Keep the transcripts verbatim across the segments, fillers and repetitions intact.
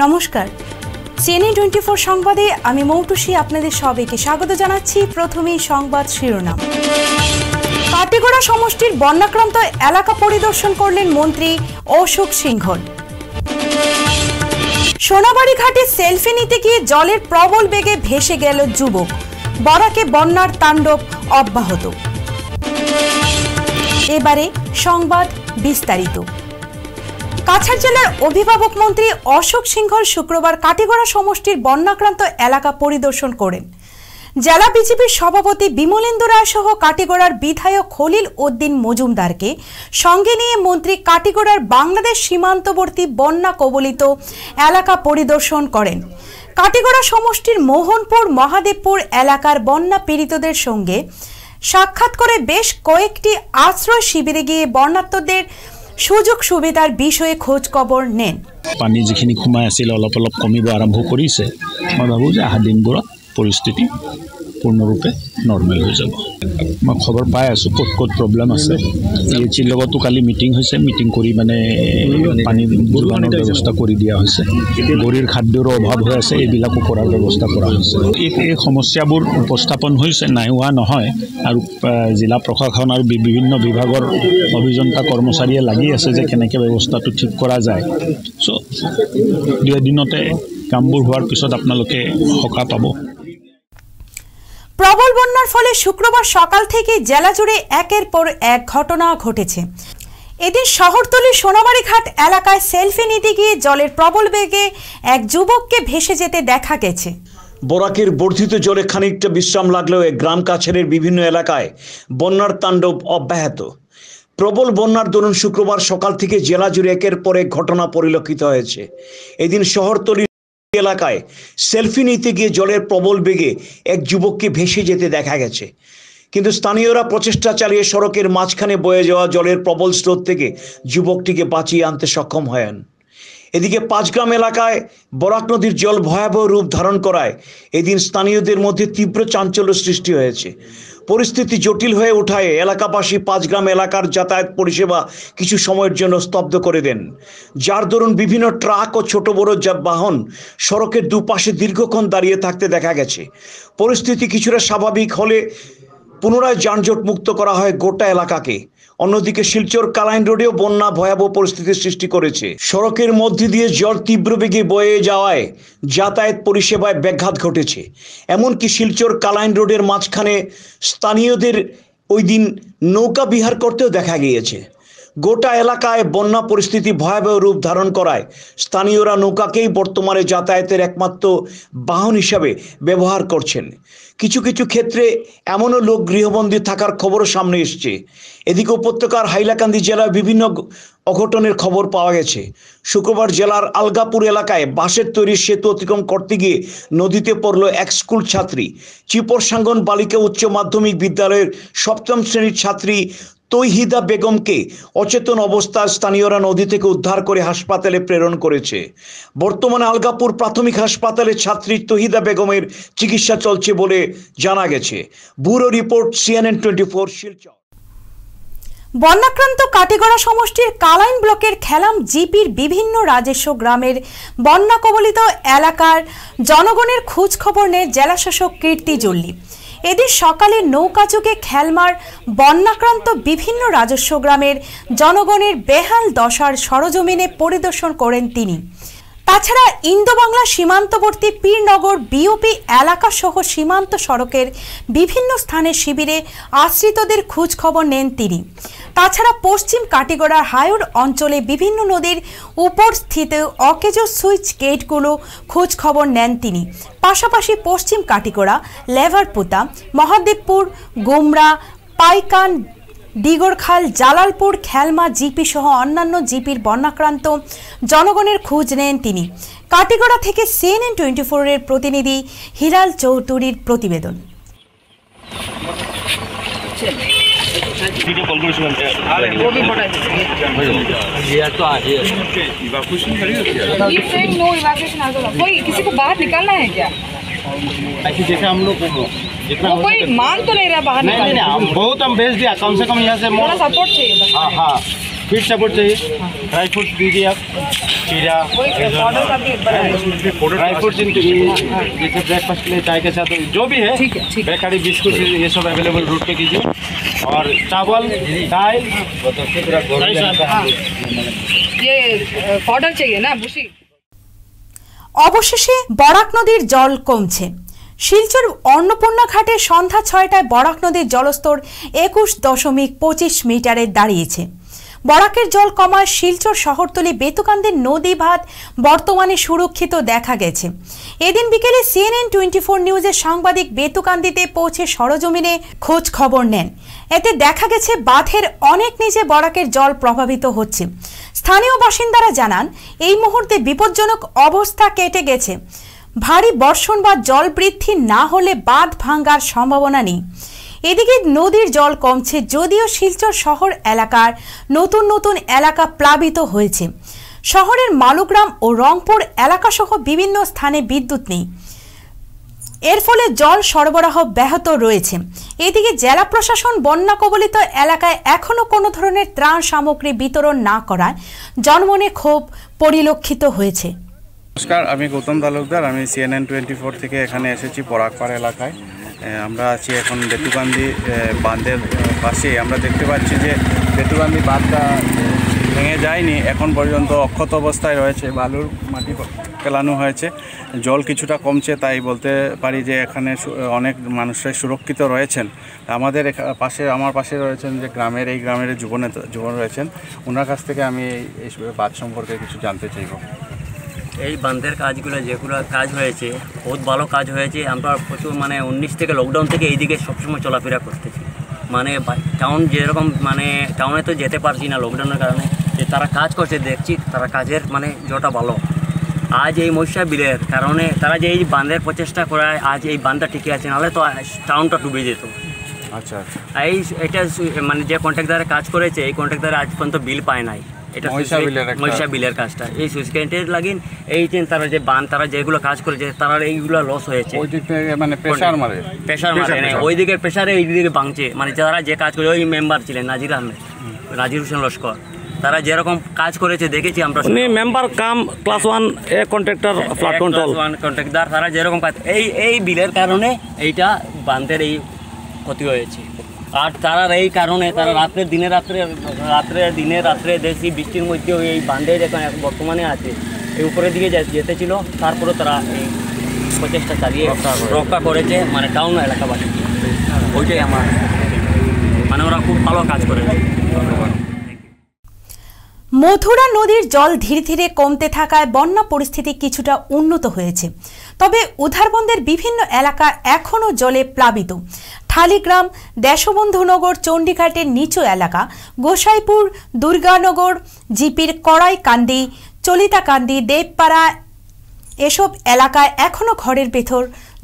नमस्कार C N A चौबीस সংবাদে আমি মৌটুসী আপনাদের সবাইকে স্বাগত জানাচ্ছি। প্রথমেই সংবাদ শিরোনাম। কাটিগড়া সমষ্টির বন্যাক্রান্ত এলাকা পরিদর্শন করলেন মন্ত্রী অশোক সিংহল। সোনাবাড়ি ঘাটে সেলফি নিতে গিয়ে জলের প্রবল বেগে ভেসে গেল যুবক। বরাকে বন্যার তাণ্ডব অব্যাহত। এবারে সংবাদ বিস্তারিত। কাছাড় জেলার অভিভাবক মন্ত্রী অশোক সিংহল শুক্রবার কাটিগড়া সমষ্টির বন্যাক্রান্ত এলাকা পরিদর্শন করেন। জেলা বিজেপির সভাপতি বিমলেন্দু রায় সহ কাটিগড়ার বিধায়ক খলিল উদ্দিন মজুমদারকে সঙ্গে নিয়ে মন্ত্রী কাটিগড়ার বাংলাদেশ সীমান্তবর্তী বন্যা কবলিত এলাকা পরিদর্শন করেন। কাটিগড়া সমষ্টির মোহনপুর মহাদেবপুর এলাকার বন্যা পীড়িতদের সঙ্গে সাক্ষাৎ করে বেশ কয়েকটি আশ্রয় শিবিরে গিয়ে বন্যার্তদের সুযোগ সুবিধার বিষয়ে খোঁজ খবর নেন। পানি যেখানে সোমাই আসলে অল্প অল্প কমিব আরম্ভ করেছে, মই ভাবো যে আহা দিনবোৰত পরিস্থিতি পূর্ণরূপে নর্মেল হয়ে যাব। মই খবর পাই আছো কত কত প্রবলেম আছে। এইচিৰ লগতো কালি মিটিং হৈছে, মিটিং কৰি মানে পানি যোগানৰ ব্যৱস্থা কৰি দিয়া হৈছে। গৰীৰ খাদ্যৰ অভাৱ হৈ আছে, এইবিলাকো কৰাৰ ব্যৱস্থা কৰা হৈছে। এই সমস্যাবোৰ উপস্থাপন হৈছে, নাই হোৱা নহয়। আৰু জিলা প্ৰশাসন আৰু বিভিন্ন বিভাগৰ অভিযন্তা কৰ্মচাৰীয়ে লাগি আছে যে কেনেকৈ ব্যৱস্থাটো ঠিক কৰা যায়। সো দুই দিনতে কামবোৰ হোৱাৰ পিছত আপোনালোকে সকাহ পাব। প্রবল বন্যার ফলে শুক্রবার সকাল থেকে জেলা জুড়ে একের পর এক ঘটনা ঘটেছে। এদিন শহরতলির সোনাবাড়ি ঘাট এলাকায় সেলফি নিতে গিয়ে জলের প্রবল বেগে এক যুবককে ভেসে যেতে দেখা গেছে। বরাকের বর্ধিত জলে খানিকটা বিশ্রাম লাগলেও গ্রাম কাছাড়ের বিভিন্ন এলাকায় বন্যার তাণ্ডব অব্যাহত। প্রবল বন্যার দরুন শুক্রবার সকাল থেকে জেলা জুড়ে একের পর এক ঘটনা পরিলক্ষিত হয়েছে। এদিন শহরতলি এলাকায় সেলফি নিতে গিয়ে জলের প্রবল বেগে এক যুবককে ভেসে যেতে দেখা গেছে, কিন্তু স্থানীয়রা প্রচেষ্টা চালিয়ে সড়কের মাঝখানে বয়ে যাওয়া জলের প্রবল স্রোত থেকে যুবকটিকে বাঁচিয়ে আনতে সক্ষম হন। এদিকে পাঁচগ্রাম এলাকায় বরাক নদীর জল ভয়াবহ রূপ ধারণ করায় এদিন স্থানীয়দের মধ্যে তীব্র চাঞ্চল্য সৃষ্টি হয়েছে। পরিস্থিতি জটিল হয়ে ওঠায় এলাকাবাসী পাঁচগ্রাম এলাকার যাতায়াত পরিষেবা কিছু সময়ের জন্য স্তব্ধ করে দেন, যার দরুন বিভিন্ন ট্রাক ও ছোট বড় যানবাহন সড়কের দুপাশে দীর্ঘক্ষণ দাঁড়িয়ে থাকতে দেখা গেছে। পরিস্থিতি কিছুটা স্বাভাবিক হলে পুনরায় যানজট মুক্ত করা হয় গোটা এলাকাকে। অন্যদিকে শিলচর কালাইন রোডেও বন্যা ভয়াবহ পরিস্থিতির সৃষ্টি করেছে। সড়কের মধ্যে দিয়ে জল তীব্র বেগে বয়ে যাওয়ায় যাতায়াত পরিষেবায় ব্যাঘাত ঘটেছে। এমনকি শিলচর কালাইন রোডের মাঝখানে স্থানীয়দের ওই দিন নৌকা বিহার করতেও দেখা গিয়েছে। গোটা এলাকায় বন্যা পরিস্থিতি ভয়াবহ রূপ ধারণ করায় স্থানীয়রা নৌকাকেই বর্তমানে যাতায়াতের একমাত্র বাহন হিসাবে ব্যবহার করছেন। কিছু কিছু ক্ষেত্রে এমনও লোক গৃহবন্দী থাকার খবরও সামনে এসছে। এদিকে উপত্যকার হাইলাকান্দি জেলার বিভিন্ন অঘটনের খবর পাওয়া গেছে। শুক্রবার জেলার আলগাপুর এলাকায় বাঁশের তৈরি সেতু অতিক্রম করতে গিয়ে নদীতে পড়ল এক স্কুল ছাত্রী। চিপরসাঙ্গন বালিকা উচ্চ মাধ্যমিক বিদ্যালয়ের সপ্তম শ্রেণীর ছাত্রী তৈহিদা বেগমকে অচেতন অবস্থায় স্থানীয়রা নদী থেকে উদ্ধার করে হাসপাতালে প্রেরণ করেছে। বর্তমানে আলগাপুর প্রাথমিক হাসপাতালে ছাত্রী তৈহিদা বেগমের চিকিৎসা চলছে বলে জানা গেছে। Bureau report C N N twenty four Silchar. বন্যাক্রান্ত কাটিগড়া সমষ্টির কালাইন ব্লকের খেলাম জিপির বিভিন্ন রাজস্ব গ্রামের বন্যা কবলিত এলাকার জনগণের খোঁজ খবর নেয় জেলাশাসক কীর্তি জল্লি। এদিন সকালে নৌকাযোগে খেলমার বন্যাক্রান্ত বিভিন্ন রাজস্ব গ্রামের জনগণের বেহাল দশার সরজমিনে পরিদর্শন করেন তিনি। তাছাড়া ইন্দো বাংলা সীমান্তবর্তী পীরনগর বিওপি এলাকা সহ সীমান্ত সড়কের বিভিন্ন স্থানে শিবিরে আশ্রিতদের খোঁজ খবর নেন তিনি। তাছাড়া পশ্চিম কাটিগড়ার হাওর অঞ্চলে বিভিন্ন নদীর উপর স্থিত অকেজো সুইচ গেটগুলো খোঁজ খবর নেন তিনি। পাশাপাশি পশ্চিম কাটিগড়া, লেভারপুতা, মহাদেবপুর, গোমরা, পাইকান, ডিগরখাল, জালালপুর, খেলমা জিপি সহ অন্যান্য জিপির বন্যাক্রান্ত জনগণের খোঁজ নেন তিনি। কাটিগড়া থেকে C N N twenty four এর প্রতিনিধি হিলাল চৌধুরীর প্রতিবেদন। ऐसे जैसे हम लोग जितना कोई मांग तो नहीं रहा बाहर, नहीं नहीं, नहीं, नहीं, नहीं, नहीं, बहुत हम भेज दिया, कम से कम यहाँ से थोड़ा सपोर्ट चाहिए। हाँ हाँ फिश सपोर्ट चाहिए, ड्राई फ्रूट्स दीजिए आप, खीरा, ड्राई फ्रूट्स जैसे ब्रेकफास्ट के लिए चाय के साथ जो भी है, बेकारी बिस्कुट ये सब अवेलेबल रूट पे कीजिए। और चावल दाल ये पाउडर चाहिए ना भूसी। अवशेषे बराक नदीर जल कमছে। शिलचर अन्नपूर्णा घाटे सन्ध्या छयटाय बराक नदीर जलस्तर एकुश दशमिक पचिस मीटारे दाड़िये। बराकेर जल कमाय शिलचर शहरतली बेतुकान्देर नदी भात बर्तमाने सुरक्षित देखा गेछे। एदिन बिकेले सी एन एन चौबीस निउजेर सांबादिक बेतुकान्दीते पौंछे सरजमिने खोज खबर नेन। एते देखा गेछे बाँधेर अनेक नीचे बराकेर जल प्रभावित होच्छे। स्थानीय बासिन्दारा जानान एई मुहूर्ते विपज्जनक अवस्था केटे गेछे। भारी बर्षण बा जल बृद्धि ना होले बाँध भांगार सम्भावना नेई। एदिके नदीर जल कमছে যদিও শিলচর শহর এলাকার নতুন নতুন এলাকা প্লাবিত হয়েছে। শহরের মালুগ্রাম ও রংপুর এলাকা সহ বিভিন্ন স্থানে বিদ্যুৎ নেই। এর ফলে জল সরবরাহ ব্যাহত রয়েছে। এদিকে জেলা প্রশাসন বন্যা কবলিত এলাকায় এখনো কোনো ধরনের ত্রাণ সামগ্রী বিতরণ না করায় জনমনে ক্ষোভ পরিলক্ষিত হয়েছে। নমস্কার, আমি গৌতম তালুকদার, আমি সি এন এন চৌবিশ থেকে এখানে এসেছি পরাকপাড় এলাকায়। আমরা আছি এখন বেতুকান্দি বাঁধের পাশে। আমরা দেখতে পাচ্ছি যে বেতুকান্দি বাঁধটা ভেঙে যায়নি, এখন পর্যন্ত অক্ষত অবস্থায় রয়েছে। বালুর মাটি ফেলানো হয়েছে, জল কিছুটা কমছে, তাই বলতে পারি যে এখানে অনেক মানুষরাই সুরক্ষিত রয়েছেন। আমাদের পাশে আমার পাশে রয়েছেন যে গ্রামের এই গ্রামের যুবনেতা যুবন রয়েছেন, ওনার কাছ থেকে আমি এই বাঁধ সম্পর্কে কিছু জানতে চাইব। এই বাঁধের কাজগুলো যেগুলো কাজ হয়েছে বহুত ভালো কাজ হয়েছে। আমরা প্রচুর মানে উনিশ থেকে লকডাউন থেকে এইদিকে সবসময় চলাফেরা করতেছি। মানে টাউন যেরকম মানে টাউনে তো যেতে পারছি না লকডাউনের কারণে, যে তারা কাজ করছে দেখছি তারা কাজের মানে জোটা ভালো। আজ এই মশা বিলের কারণে তারা যে এই বাঁধের প্রচেষ্টা করায় আজ এই বাঁধটা টিকে আছে, নাহলে তো টাউনটা ডুবে যেত। আচ্ছা, এই এটা মানে যে কন্ট্রাক্টদারে কাজ করেছে এই কন্ট্রাক্টদারে আজ পর্যন্ত বিল পায় নাই। এটা মশা বিলের কাজটা এই সুইসকেন্টের লাগিন এই যে তারা যে বান তারা যেগুলো কাজ করে যে তারা এইগুলো লস হয়েছে। ওই দিকে মানে প্রেসার মারে প্রেসার মারে না, ওই দিকে প্রেসারে এই দিকে ভাঙছে। মানে যারা যে কাজ করে ওই মেম্বার ছিলেন নাজির আহমেদ, নাজির হোসেন লস্কর, তারা যেরকম কাজ করেছে দেখেছি আমরা। উনি member cum class one A contractor flat control কন্ট্রাক্টদার, তারা যেরকম কাজ এই এই বিলের কারণে এইটা বাঁধের এই ক্ষতি হয়েছে। আর তারা এই কারণে তারা রাত্রে দিনে রাত্রে রাত্রে দিনে রাত্রে দেশি বৃষ্টির মধ্যে এই বাঁধের এখন বর্তমানে আছে এই উপরের দিকে যেতেছিল, তারপরে তারা এই প্রচেষ্টা চালিয়ে রক্ষা করেছে মানে টাউন এলাকাবাসীকে। ওইটাই আমার মানে ওরা খুব ভালো কাজ করেছে। মথুরা নদীর জল ধীরে ধীরে কমতে থাকায় বন্যা পরিস্থিতি কিছুটা উন্নত হয়েছে, তবে উধারবন্দের বিভিন্ন এলাকা এখনও জলে প্লাবিত। ঢালিগ্রাম, দেশবন্ধুনগর, চণ্ডীঘাটের নিচু এলাকা, গোসাইপুর, দুর্গানগর, জিপির কড়াইকান্দি, চলিতাকান্দি, দেবপাড়া এসব এলাকায় এখনও ঘরের ভেতর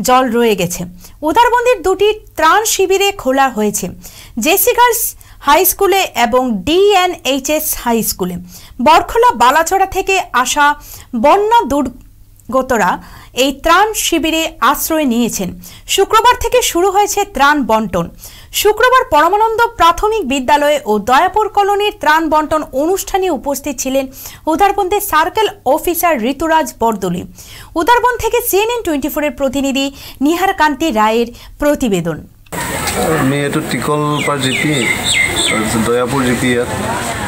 জল রয়ে গেছে। উধারবন্দের দুটি ত্রাণ শিবিরে খোলা হয়েছে, জেসি গার্লস हाई स्कूले एवं D N H S high स्कूले। बरखोला बालाचड़ा थेके आशा बन्या दुर्गतरा एई त्राण शिबिरे आश्रय नियेछेन। शुक्रवार थेके शुरू हयेछे त्राण बंटन। शुक्रवार परमानंद प्राथमिक विद्यालय और दयापुर कलोनीर त्राण बंटन अनुष्ठाने उपस्थित छिलेन उधारबंदे सार्केल अफिसार ऋतुराज बरदली। उधारबंद थेके सी एन एन चौबीस एर प्रतिनिधि निहारकान्ति रायेर प्रतिबेदन। মেয়েটো টিকল পাৰ জিপি, তাৰপিছত দয়াপুৰ জিপি ইয়াত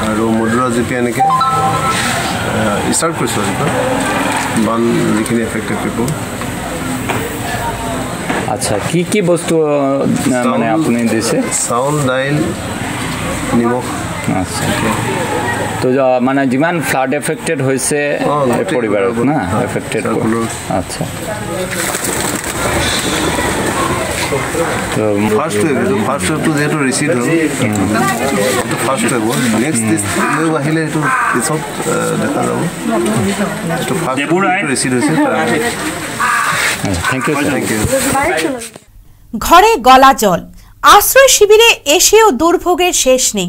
আৰু মধুৰা জিপি এনেকৈ ষ্টাৰ্ট কৰিছোঁ। আজিপা বান যিখিনি এফেক্টেড পিপল। আচ্ছা, কি কি বস্তু মানে আপুনি দিছে? চাউল, দাইল, নিমখ। আচ্ছা, তো মানে যিমান ফ্লাড এফেক্টেড হৈছে পৰিবাৰত না এফেক্টেড। আচ্ছা, ফার্স্ট ওয়েভ তো ফার্স্ট ওয়েভ তো যেহেতু রিসিড হল first wave next this wave আহিলে তো সব দেখা যাব। তো ফার্স্ট ওয়েভ রিসিড হয়েছে। Thank you thank you. ঘরে গলা জল, আশ্রয় শিবিরে এসেও দুর্ভোগের শেষ নেই।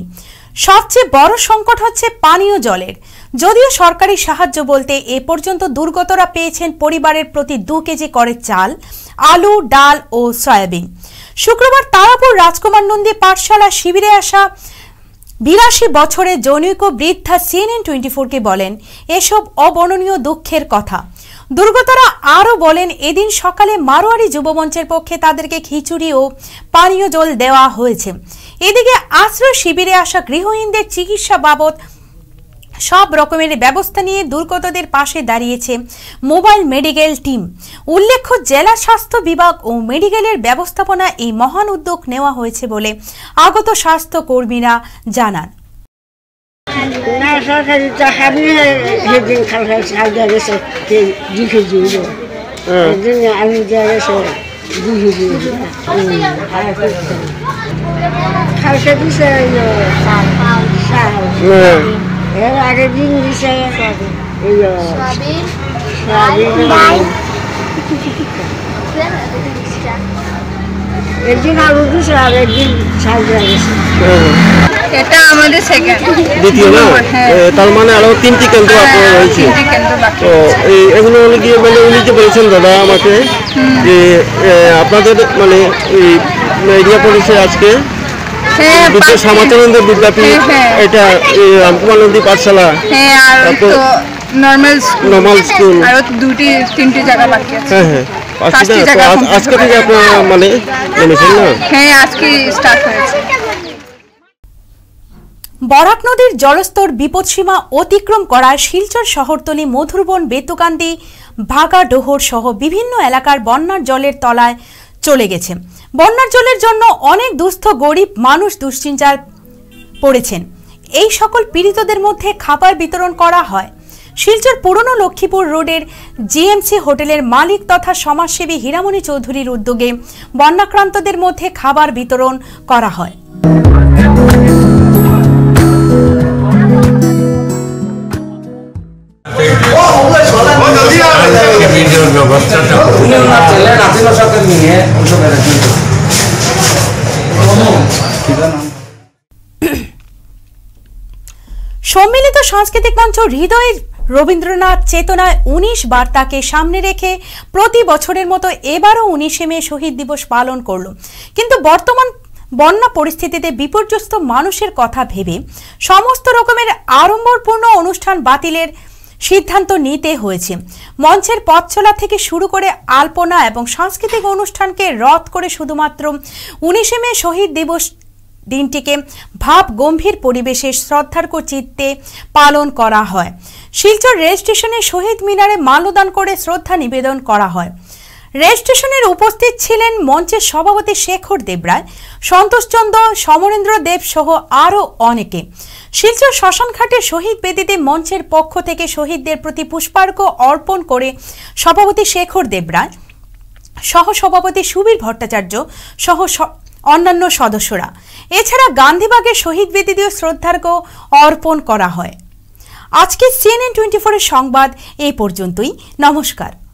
সবচেয়ে বড় সংকট হচ্ছে পানীয় জলের। যদিও সরকারি সাহায্য বলতে এ পর্যন্ত দুর্গতরা পেয়েছেন পরিবারের প্রতি দু কেজি করে চাল, আলু, ডাল ও সয়াবিন। শুক্রবার তারাপুর রাজকুমার নন্দী পাঠশালা শিবিরে আসা बिराशी बछरे जनैक वृद्धा সিএনএন টোয়েন্টি ফোর के बोलें एसब अवर्णनीय दुःखेर कथा। दुर्गतरा आरो बोलें एदिन सकाले मारोयाड़ी युवमंचेर पक्षे तादेरके खिचुड़ी ओ पानीय जल देवा हयेछे। एदिके आश्रय शिबिरे आसा गृहहीनदेर चिकित्सा बाबद सब रकमेर व्यवस्था निये दुर्गतदेर पाशे दाड़ियेछे मोबाइल मेडिकल टीम। उल्लेख्य जिला स्वास्थ्य विभाग ओ मेडिकलेर व्यवस्थापना एई महान उद्योग नेওয়া हयेछे बोले आगत स्वास्थ्य कर्मीरा जानान। दादा समाचारंद विद्यापीठ এটা আম্পানন্দি পাঠশালা হ্যাঁ আর তো নরমাল স্কুল নরমাল স্কুল আর দুটি তিনটি জায়গা বাকি আছে। হ্যাঁ হ্যাঁ পাঁচটি জায়গা আজকে থেকে আপনারা মানে এনেছেন না? হ্যাঁ আজকে স্টার্ট হয়েছে। बराक नदीर जलस्तर विपदसीमा अतिक्रम कराय शिलचर शहरतली मधुरबन बेतुकान्दी भागा डोहर सह विभिन्न एलाकार बन्यार जलेर तलाय चले गेছে। বন্যার জলের জন্য অনেক দুস্থ গরীব মানুষ দুশ্চিন্তায় পড়েছেন। এই সকল পীড়িতদের মধ্যে খাবার বিতরণ করা হয়। শিলচর পুরনো লক্ষ্মীপুর রোডের জিএমসি হোটেলের মালিক তথা সমাজসেবী হীরামণি চৌধুরীর উদ্যোগে বন্যাক্রান্তদের মধ্যে খাবার বিতরণ করা হয়। सम्मिलित सांस्कृतिक मंच हृदय रवींद्रनाथ चेतना उन्नीस बार्ता के सामने रेखे प्रति बछरेर मतो एबारो उन्नीस मे शहीद दिवस पालन करलो। किन्तु बर्तमान बन्या परिस्थितिते विपर्यस्त मानुषेर कथा भेबे समस्त रकमेर आड़म्बरपूर्ण अनुष्ठान बातिलेर सिद्धांत नीते हुएছে। मंचের পথ চলা থেকে শুরু করে আলপনা এবং সাংস্কৃতিক অনুষ্ঠানকে রদ করে শুধুমাত্র উনিশে মে শহীদ দিবস দিনটিকে ভাব গম্ভীর পরিবেশে শ্রদ্ধার্ঘ চিত্তে পালন করা হয়। শিলচর রেল স্টেশনে শহীদ মিনারে মাল্যদান করে শ্রদ্ধা নিবেদন করা হয়। রেল স্টেশনের উপস্থিত ছিলেন মঞ্চের সভাপতি শেখর দেবরায়, সন্তোষ চন্দ্র, সমরেন্দ্র দেব সহ আরও অনেকে। শিলচর শ্মশানঘাটে শহীদ বেদিতে মঞ্চের পক্ষ থেকে শহীদদের প্রতি পুষ্পার্ঘ্য অর্পণ করে সভাপতি শেখর দেবরায় সহ সভাপতি সুবীর ভট্টাচার্য সহ অন্যান্য সদস্যরা। এছাড়া গান্ধীবাগে শহীদ বেদিতেও শ্রদ্ধার্ঘ্য অর্পণ করা হয়। আজকে সিএনএন টোয়েন্টি ফোর এর সংবাদ এই পর্যন্তই। নমস্কার।